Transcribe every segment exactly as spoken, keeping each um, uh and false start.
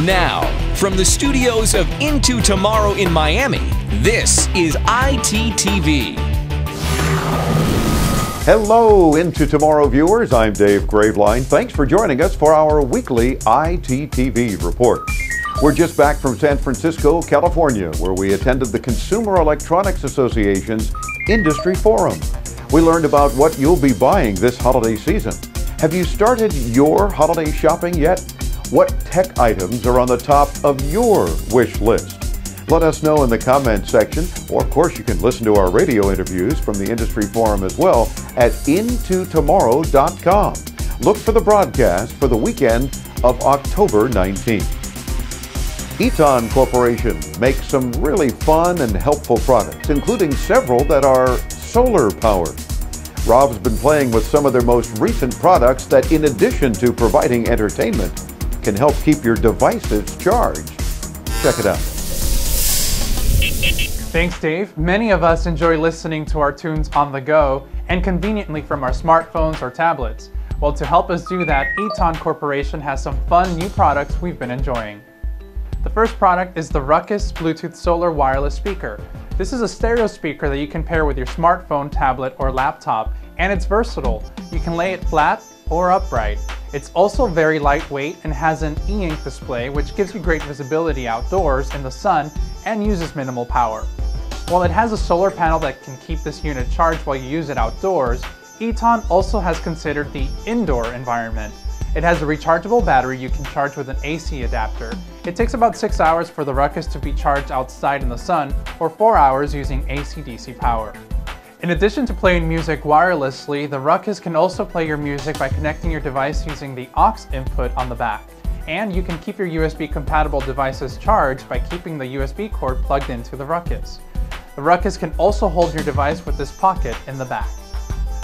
Now, from the studios of Into Tomorrow in Miami, this is I T T V. Hello, Into Tomorrow viewers. I'm Dave Graveline. Thanks for joining us for our weekly I T T V report. We're just back from San Francisco, California, where we attended the Consumer Electronics Association's Industry Forum. We learned about what you'll be buying this holiday season. Have you started your holiday shopping yet? What tech items are on the top of your wish list? Let us know in the comments section, or of course you can listen to our radio interviews from the Industry Forum as well at Into Tomorrow dot com. Look for the broadcast for the weekend of October nineteenth. Eton Corporation makes some really fun and helpful products, including several that are solar powered. Rob's been playing with some of their most recent products that, in addition to providing entertainment, can help keep your devices charged. Check it out. Thanks, Dave. Many of us enjoy listening to our tunes on the go and conveniently from our smartphones or tablets. Well, to help us do that, Eton Corporation has some fun new products we've been enjoying. The first product is the Rukus Bluetooth Solar Wireless Speaker. This is a stereo speaker that you can pair with your smartphone, tablet, or laptop, and it's versatile. You can lay it flat or upright. It's also very lightweight and has an e-ink display, which gives you great visibility outdoors in the sun and uses minimal power. While it has a solar panel that can keep this unit charged while you use it outdoors, Eton also has considered the indoor environment. It has a rechargeable battery you can charge with an A C adapter. It takes about six hours for the Rukus to be charged outside in the sun, or four hours using A C D C power. In addition to playing music wirelessly, the Rukus can also play your music by connecting your device using the aux input on the back. And you can keep your U S B-compatible devices charged by keeping the U S B cord plugged into the Rukus. The Rukus can also hold your device with this pocket in the back.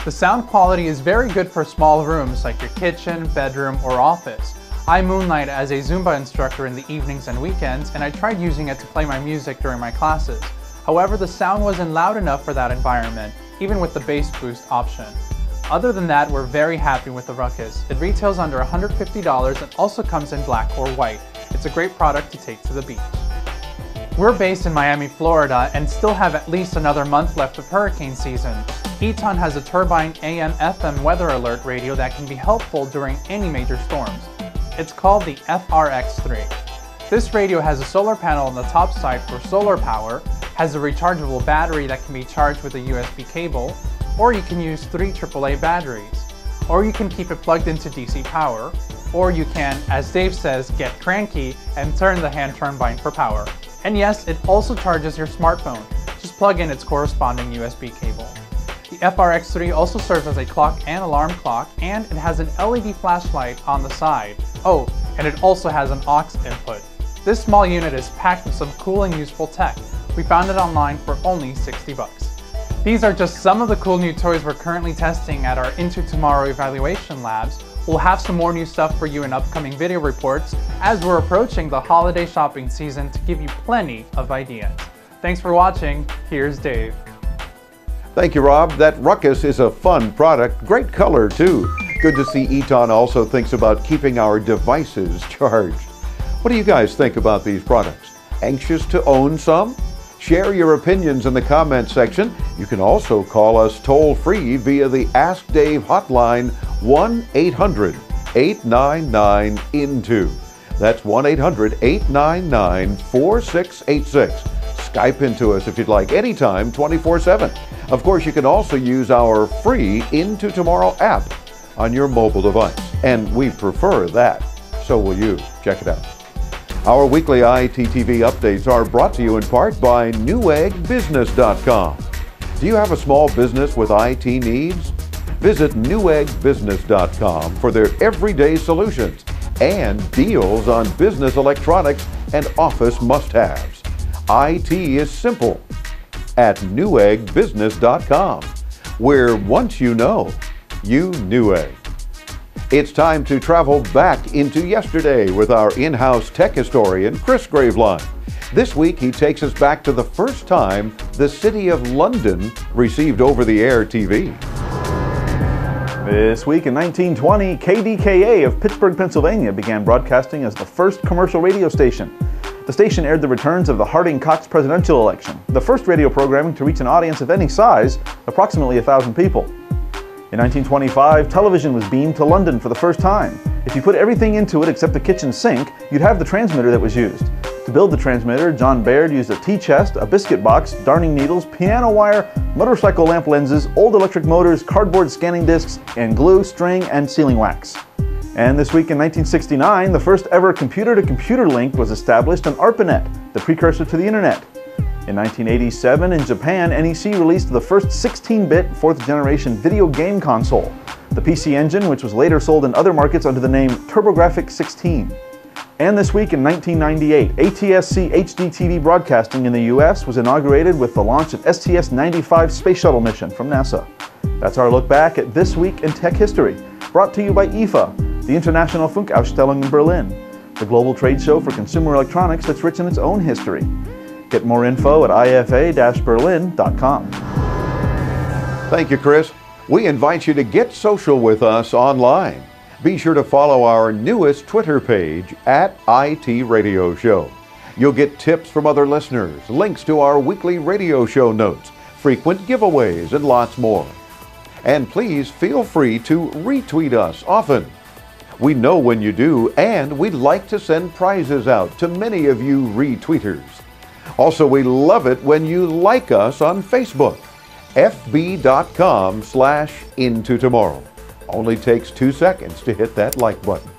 The sound quality is very good for small rooms like your kitchen, bedroom, or office. I moonlight as a Zumba instructor in the evenings and weekends, and I tried using it to play my music during my classes. However, the sound wasn't loud enough for that environment, even with the bass boost option. Other than that, we're very happy with the Rukus. It retails under one hundred fifty dollars and also comes in black or white. It's a great product to take to the beach. We're based in Miami, Florida, and still have at least another month left of hurricane season. Eton has a turbine A M F M weather alert radio that can be helpful during any major storms. It's called the F R X three. This radio has a solar panel on the top side for solar power, has a rechargeable battery that can be charged with a U S B cable, or you can use three triple A batteries, or you can keep it plugged into D C power, or you can, as Dave says, get cranky and turn the hand turbine for power. And yes, it also charges your smartphone. Just plug in its corresponding U S B cable. The F R X three also serves as a clock and alarm clock, and it has an L E D flashlight on the side. Oh, and it also has an aux input. This small unit is packed with some cool and useful tech. We found it online for only sixty bucks. These are just some of the cool new toys we're currently testing at our Into Tomorrow evaluation labs. We'll have some more new stuff for you in upcoming video reports as we're approaching the holiday shopping season to give you plenty of ideas. Thanks for watching. Here's Dave. Thank you, Rob. That Rukus is a fun product. Great color, too. Good to see Eton also thinks about keeping our devices charged. What do you guys think about these products? Anxious to own some? Share your opinions in the comments section. You can also call us toll-free via the Ask Dave hotline, one eight hundred, eight nine nine, I N T O. That's one eight hundred, eight nine nine, four six eight six. Skype into us if you'd like, anytime, twenty-four seven. Of course, you can also use our free Into Tomorrow app on your mobile device, and we prefer that. So will you. Check it out. Our weekly I T T V updates are brought to you in part by Newegg Business dot com. Do you have a small business with I T needs? Visit Newegg Business dot com for their everyday solutions and deals on business electronics and office must-haves. I T is simple at Newegg Business dot com, where once you know, you Newegg. It's time to travel back into yesterday with our in-house tech historian, Chris Graveline. This week, he takes us back to the first time the City of London received over-the-air T V. This week in nineteen twenty, K D K A of Pittsburgh, Pennsylvania began broadcasting as the first commercial radio station. The station aired the returns of the Harding-Cox presidential election, the first radio programming to reach an audience of any size, approximately one thousand people. In nineteen twenty-five, television was beamed to London for the first time. If you put everything into it except the kitchen sink, you'd have the transmitter that was used. To build the transmitter, John Baird used a tea chest, a biscuit box, darning needles, piano wire, motorcycle lamp lenses, old electric motors, cardboard scanning discs, and glue, string, and sealing wax. And this week in nineteen sixty-nine, the first ever computer-to-computer link was established on ARPANET, the precursor to the internet. In nineteen eighty-seven, in Japan, N E C released the first sixteen-bit fourth-generation video game console, the P C Engine, which was later sold in other markets under the name TurboGrafx sixteen. And this week in nineteen ninety-eight, A T S C H D T V broadcasting in the U S was inaugurated with the launch of S T S ninety-five space shuttle mission from NASA. That's our look back at This Week in Tech History, brought to you by I F A, the International Funkausstellung in Berlin, the global trade show for consumer electronics that's rich in its own history. Get more info at I F A dash Berlin dot com. Thank you, Chris. We invite you to get social with us online. Be sure to follow our newest Twitter page at I T Radio Show. You'll get tips from other listeners, links to our weekly radio show notes, frequent giveaways, and lots more. And please feel free to retweet us often. We know when you do, and we'd like to send prizes out to many of you retweeters. Also, we love it when you like us on Facebook, f b dot com slash into tomorrow. Only takes two seconds to hit that like button.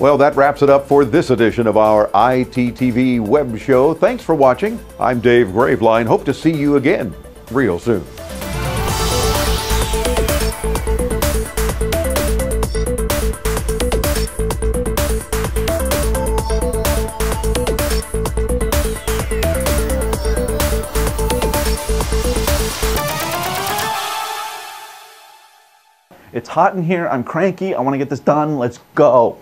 Well, that wraps it up for this edition of our I T T V web show. Thanks for watching. I'm Dave Graveline. Hope to see you again real soon. It's hot in here, I'm cranky, I want to get this done, let's go.